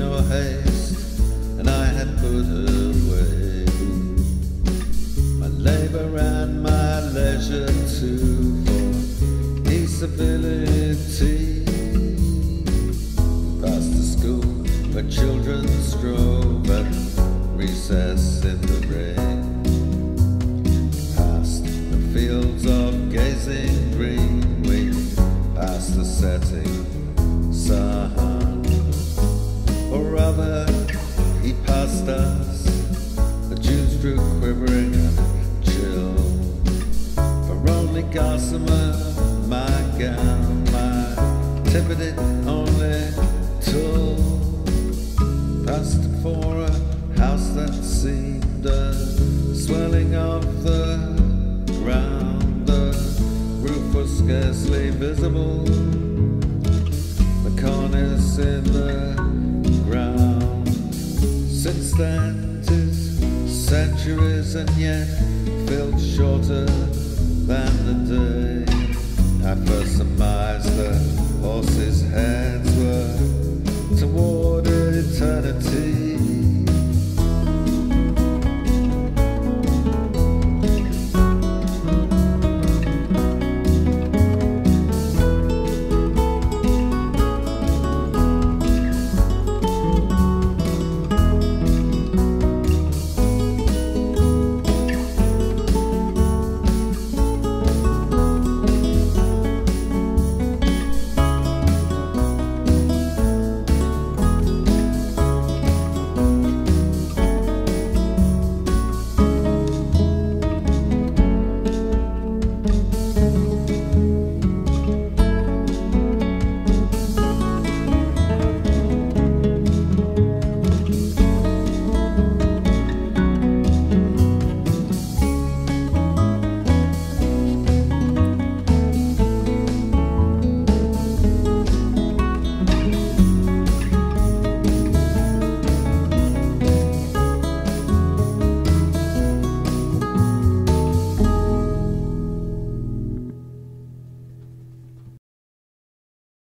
no haste, and I had put away my labour and my leisure too for disability. Past the school where children strove at recess in the rain, past the fields of gazing green wing, past the setting sun. Or rather, he passed us. The Jews grew quivering and chill. For only gossamer, my gown, my timidity only till passed for a house that seemed a swelling of the ground. The roof was scarcely visible. The cornice in the ground. Since then, 'tis centuries and yet felt shorter than the day I first surmised the horse's head.